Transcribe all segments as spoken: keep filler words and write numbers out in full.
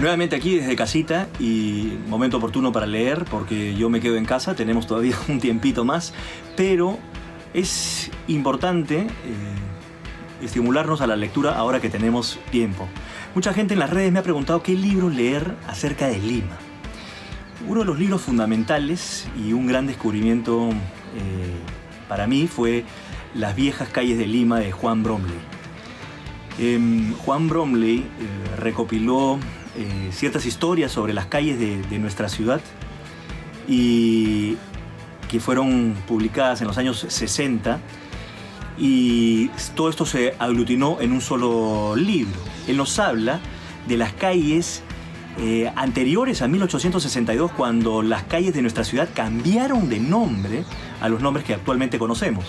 Nuevamente aquí desde casita y momento oportuno para leer porque yo me quedo en casa, tenemos todavía un tiempito más, pero es importante eh, estimularnos a la lectura ahora que tenemos tiempo. Mucha gente en las redes me ha preguntado qué libro leer acerca de Lima. Uno de los libros fundamentales y un gran descubrimiento eh, para mí fue Las viejas calles de Lima de Juan Bromley. Eh, Juan Bromley eh, recopiló eh, ciertas historias sobre las calles de, de nuestra ciudad y que fueron publicadas en los años sesenta, y todo esto se aglutinó en un solo libro. Él nos habla de las calles eh, anteriores a mil ochocientos sesenta y dos, cuando las calles de nuestra ciudad cambiaron de nombre a los nombres que actualmente conocemos.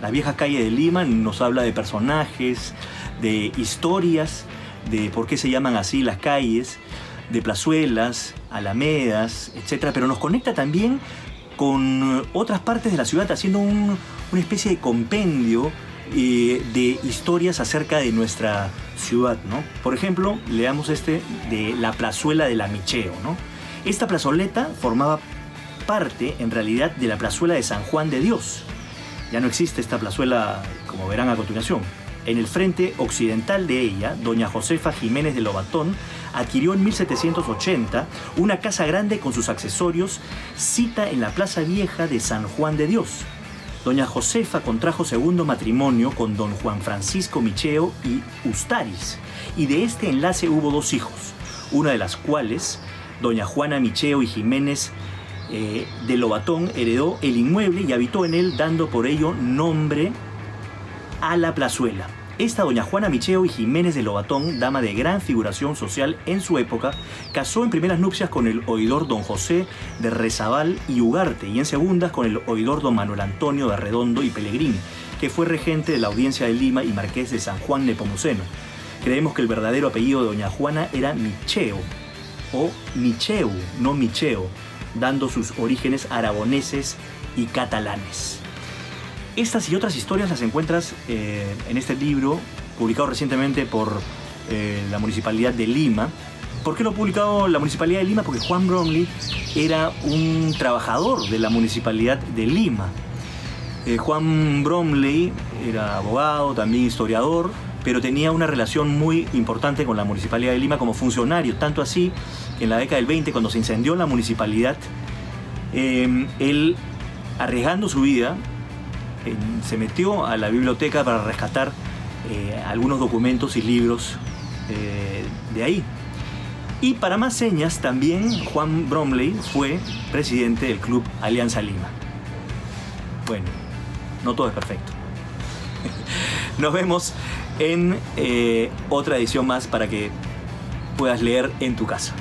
Las viejas calles de Lima nos habla de personajes, de historias, de por qué se llaman así las calles, de plazuelas, alamedas, etcétera. Pero nos conecta también con otras partes de la ciudad, haciendo un, una especie de compendio eh, de historias acerca de nuestra ciudad, ¿no? Por ejemplo, leamos este de la plazuela de la Micheo, ¿no? Esta plazoleta formaba parte, en realidad, de la plazuela de San Juan de Dios. Ya no existe esta plazuela, como verán a continuación. En el frente occidental de ella, doña Josefa Jiménez de Lobatón adquirió en mil setecientos ochenta una casa grande con sus accesorios, cita en la Plaza Vieja de San Juan de Dios. Doña Josefa contrajo segundo matrimonio con don Juan Francisco Micheo y Ustaris, y de este enlace hubo dos hijos, una de las cuales, doña Juana Micheo y Jiménez eh, de Lobatón, heredó el inmueble y habitó en él, dando por ello nombre a la plazuela. Esta doña Juana Micheo y Jiménez de Lobatón, dama de gran figuración social en su época, casó en primeras nupcias con el oidor don José de Rezabal y Ugarte, y en segundas con el oidor don Manuel Antonio de Arredondo y Pellegrini, que fue regente de la Audiencia de Lima y Marqués de San Juan de Nepomuceno. Creemos que el verdadero apellido de doña Juana era Micheo, o Micheu, no Micheo, dando sus orígenes aragoneses y catalanes. Estas y otras historias las encuentras eh, en este libro, publicado recientemente por eh, la Municipalidad de Lima. ¿Por qué lo ha publicado la Municipalidad de Lima? Porque Juan Bromley era un trabajador de la Municipalidad de Lima. Eh, Juan Bromley era abogado, también historiador, pero tenía una relación muy importante con la Municipalidad de Lima como funcionario, tanto así que en la década del veinte, cuando se incendió la Municipalidad, eh, él, arriesgando su vida, se metió a la biblioteca para rescatar eh, algunos documentos y libros eh, de ahí. Y para más señas, también Juan Bromley fue presidente del club Alianza Lima. Bueno, no todo es perfecto. Nos vemos en eh, otra edición más para que puedas leer en tu casa.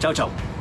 Chao, chao.